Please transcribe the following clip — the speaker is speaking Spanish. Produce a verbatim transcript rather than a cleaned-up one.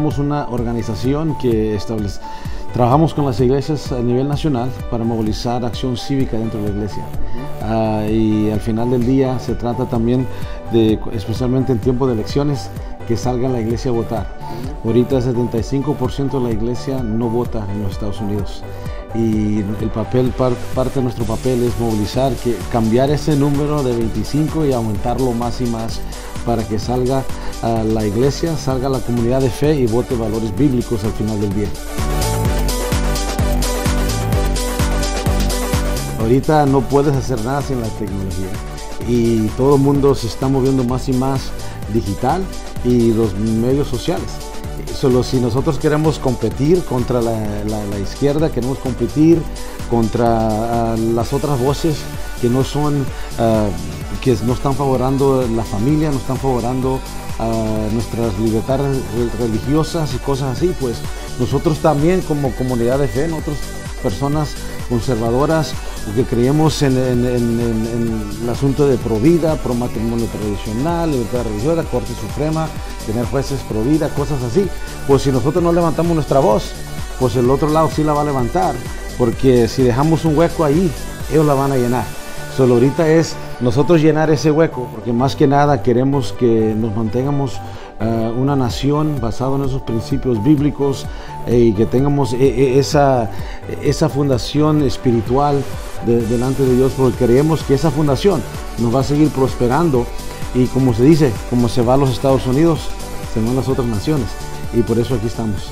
somos una organización que establece, trabajamos con las iglesias a nivel nacional para movilizar acción cívica dentro de la iglesia. Uh, y al final del día se trata también de, especialmente en tiempo de elecciones, que salga la iglesia a votar. Ahorita el setenta y cinco por ciento de la iglesia no vota en los Estados Unidos. Y el papel, par, parte de nuestro papel es movilizar, que, cambiar ese número de veinticinco y aumentarlo más y más para que salga uh, la iglesia, salga la comunidad de fe y vote valores bíblicos al final del día. Ahorita no puedes hacer nada sin la tecnología y todo el mundo se está moviendo más y más digital y los medios sociales. Solo si nosotros queremos competir contra la, la, la izquierda, queremos competir contra uh, las otras voces que no son, uh, que no están favorando la familia, no están favorando uh, nuestras libertades religiosas y cosas así, pues nosotros también como comunidad de fe, nosotros personas conservadoras que creemos en, en, en, en, en el asunto de pro vida, pro matrimonio tradicional, libertad religiosa, Corte Suprema, tener jueces pro vida, cosas así, pues si nosotros no levantamos nuestra voz, pues el otro lado sí la va a levantar, porque si dejamos un hueco ahí, ellos la van a llenar. Solo ahorita es nosotros llenar ese hueco, porque más que nada queremos que nos mantengamos Uh, una nación basada en esos principios bíblicos eh, y que tengamos e e esa, esa fundación espiritual de delante de Dios, porque creemos que esa fundación nos va a seguir prosperando y, como se dice, como se va a los Estados Unidos, se van las otras naciones, y por eso aquí estamos.